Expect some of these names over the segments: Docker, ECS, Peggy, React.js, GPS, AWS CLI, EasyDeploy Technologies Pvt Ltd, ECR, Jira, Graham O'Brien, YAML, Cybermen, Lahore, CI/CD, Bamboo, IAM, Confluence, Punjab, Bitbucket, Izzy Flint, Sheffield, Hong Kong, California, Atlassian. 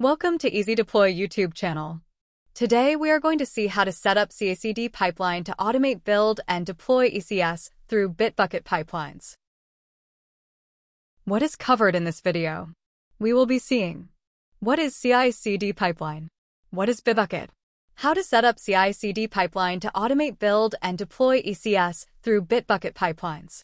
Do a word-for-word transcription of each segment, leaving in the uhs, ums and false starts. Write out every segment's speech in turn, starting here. Welcome to Easy Deploy YouTube channel. Today we are going to see how to set up C I C D pipeline to automate build and deploy E C S through Bitbucket pipelines. What is covered in this video? We will be seeing what is C I C D pipeline, what is Bitbucket, how to set up C I C D pipeline to automate build and deploy E C S through Bitbucket pipelines.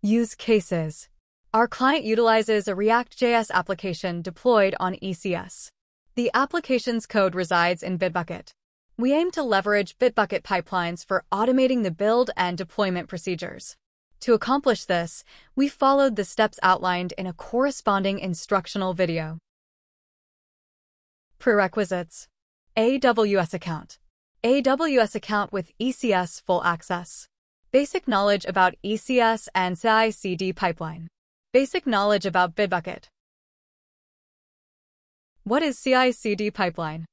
Use cases. Our client utilizes a React J S application deployed on E C S. The application's code resides in Bitbucket. We aim to leverage Bitbucket pipelines for automating the build and deployment procedures. To accomplish this, we followed the steps outlined in a corresponding instructional video. Prerequisites: A W S account. A W S account with E C S full access. Basic knowledge about E C S and C I C D pipeline. Basic knowledge about Bitbucket. What is C I C D pipeline?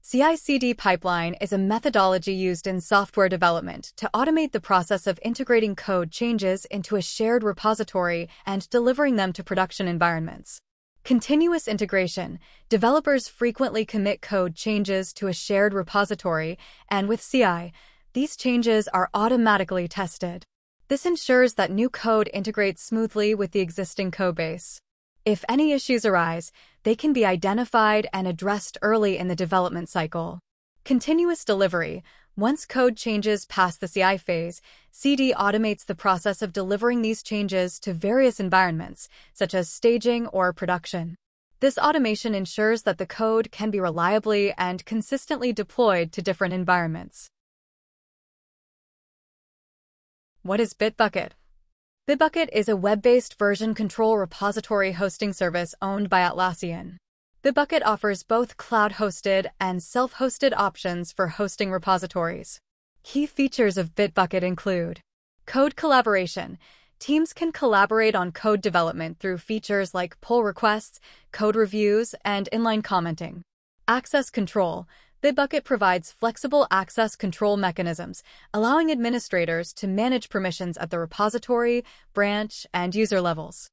C I C D pipeline is a methodology used in software development to automate the process of integrating code changes into a shared repository and delivering them to production environments. Continuous integration. Developers frequently commit code changes to a shared repository, and with C I, these changes are automatically tested. This ensures that new code integrates smoothly with the existing codebase. If any issues arise, they can be identified and addressed early in the development cycle. Continuous delivery. Once code changes pass the C I phase, C D automates the process of delivering these changes to various environments, such as staging or production. This automation ensures that the code can be reliably and consistently deployed to different environments. What is Bitbucket? Bitbucket is a web-based version control repository hosting service owned by Atlassian. Bitbucket offers both cloud-hosted and self-hosted options for hosting repositories. Key features of Bitbucket include code collaboration. Teams can collaborate on code development through features like pull requests, code reviews, and inline commenting. Access control. Bitbucket provides flexible access control mechanisms, allowing administrators to manage permissions at the repository, branch, and user levels.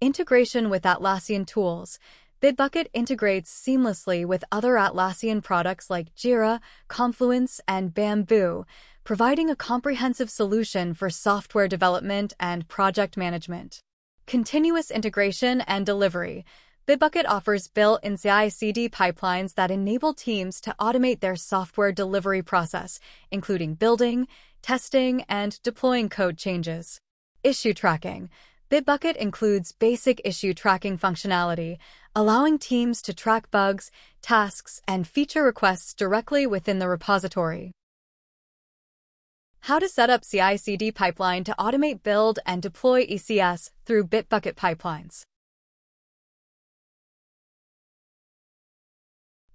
Integration with Atlassian tools. Bitbucket integrates seamlessly with other Atlassian products like Jira, Confluence, and Bamboo, providing a comprehensive solution for software development and project management. Continuous integration and delivery. Bitbucket offers built-in C I C D pipelines that enable teams to automate their software delivery process, including building, testing, and deploying code changes. Issue tracking. Bitbucket includes basic issue tracking functionality, allowing teams to track bugs, tasks, and feature requests directly within the repository. How to set up C I C D pipeline to automate build and deploy E C S through Bitbucket pipelines.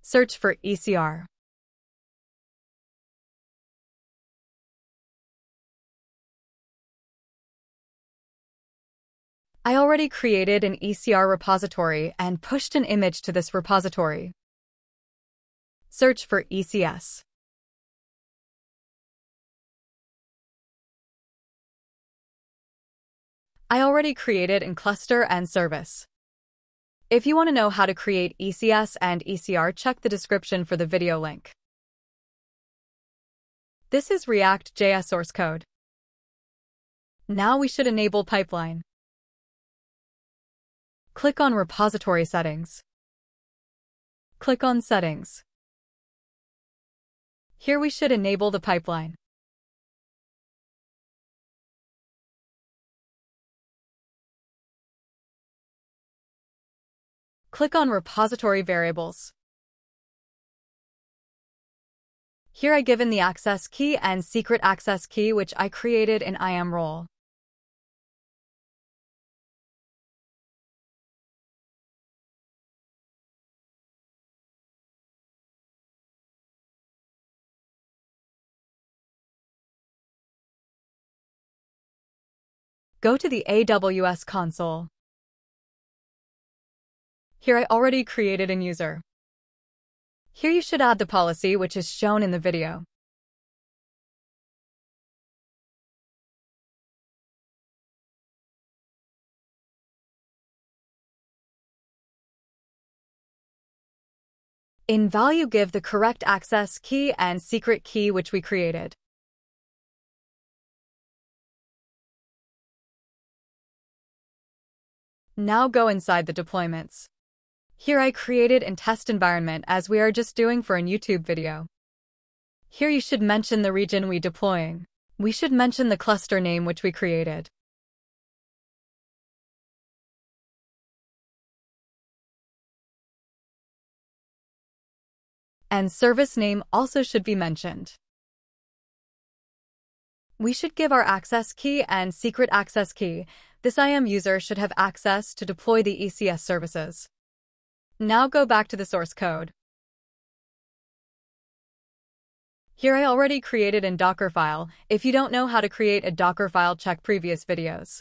Search for E C R. I already created an E C R repository and pushed an image to this repository. Search for E C S. I already created a cluster and service. If you want to know how to create E C S and E C R, check the description for the video link. This is React J S source code. Now we should enable pipeline. Click on Repository Settings. Click on Settings. Here we should enable the pipeline. Click on Repository Variables. Here I given the access key and secret access key which I created in I A M role. Go to the A W S console. Here I already created a user. Here you should add the policy which is shown in the video. In value, give the correct access key and secret key which we created. Now go inside the deployments. Here I created in test environment as we are just doing for a YouTube video. Here you should mention the region we deploying. We should mention the cluster name which we created. And service name also should be mentioned. We should give our access key and secret access key. This I A M user should have access to deploy the E C S services. Now go back to the source code. Here I already created in Docker file. If you don't know how to create a Docker file, check previous videos.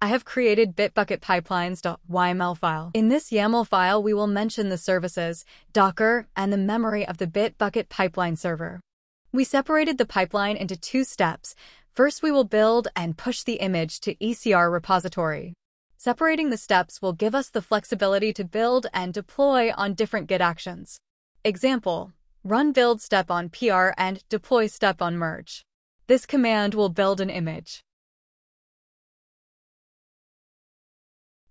I have created Bitbucket pipelines.yml file. In this YAML file, we will mention the services, Docker, and the memory of the Bitbucket pipeline server. We separated the pipeline into two steps. First, we will build and push the image to E C R repository. Separating the steps will give us the flexibility to build and deploy on different Git actions. Example, run build step on P R and deploy step on merge. This command will build an image.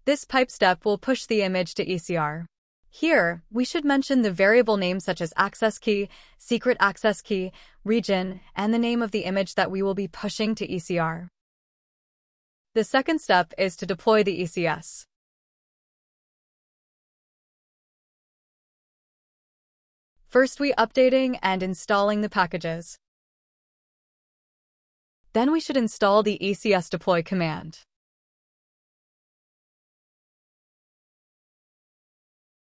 This pipe step will push the image to E C R. Here, we should mention the variable names such as access key, secret access key, region, and the name of the image that we will be pushing to E C R. The second step is to deploy the E C S. First, we updating and installing the packages. Then we should install the E C S deploy command.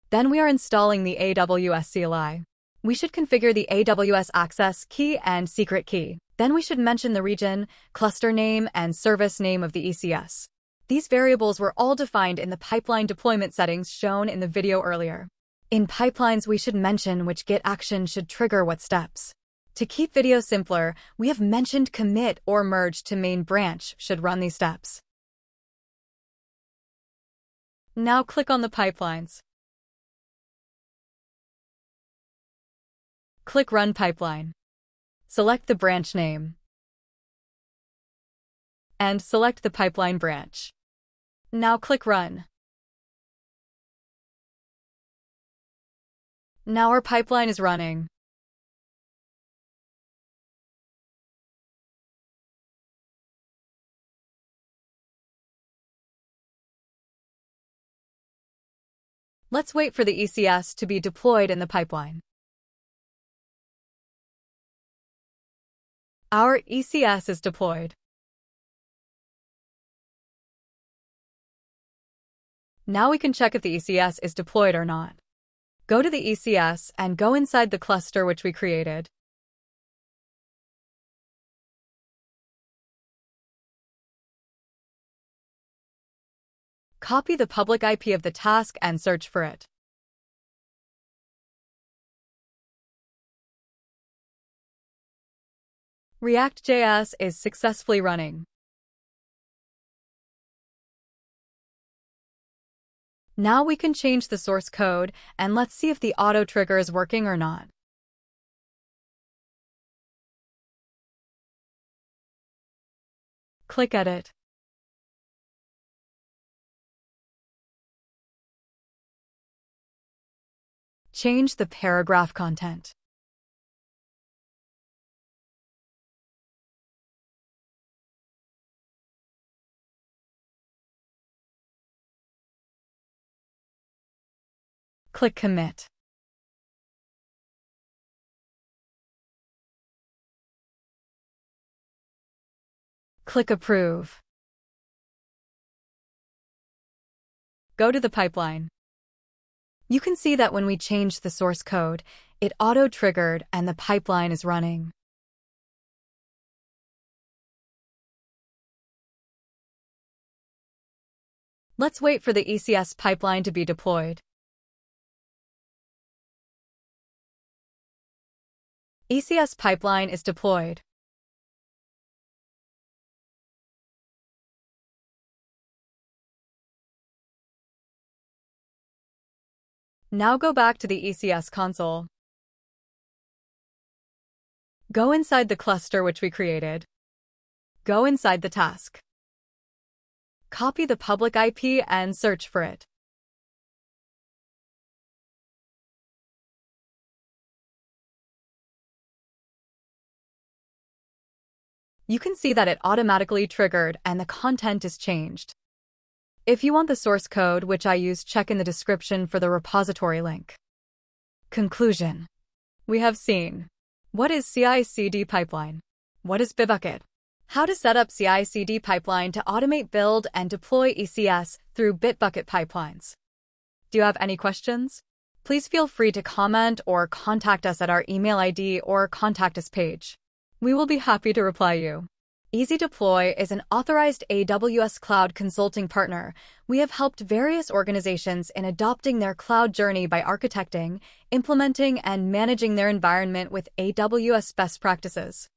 Then we are installing the A W S C L I. We should configure the A W S access key and secret key. Then we should mention the region, cluster name, and service name of the E C S. These variables were all defined in the pipeline deployment settings shown in the video earlier. In pipelines, we should mention which Git action should trigger what steps. To keep video simpler, we have mentioned commit or merge to main branch should run these steps. Now click on the pipelines. Click Run Pipeline. Select the branch name. And select the pipeline branch. Now click Run. Now our pipeline is running. Let's wait for the E C S to be deployed in the pipeline. Our E C S is deployed. Now we can check if the E C S is deployed or not. Go to the E C S and go inside the cluster which we created. Copy the public I P of the task and search for it. React.js is successfully running. Now we can change the source code and let's see if the auto trigger is working or not. Click Edit. Change the paragraph content. Click Commit. Click Approve. Go to the pipeline. You can see that when we changed the source code, it auto-triggered and the pipeline is running. Let's wait for the E C S pipeline to be deployed. E C S pipeline is deployed. Now go back to the E C S console. Go inside the cluster which we created. Go inside the task. Copy the public I P and search for it. You can see that it automatically triggered and the content is changed. If you want the source code, which I use, check in the description for the repository link. Conclusion. We have seen what is C I C D pipeline, what is Bitbucket, how to set up C I C D pipeline to automate, build, and deploy E C S through Bitbucket pipelines. Do you have any questions? Please feel free to comment or contact us at our email I D or contact us page. We will be happy to reply you. EasyDeploy is an authorized A W S cloud consulting partner. We have helped various organizations in adopting their cloud journey by architecting, implementing, and managing their environment with A W S best practices.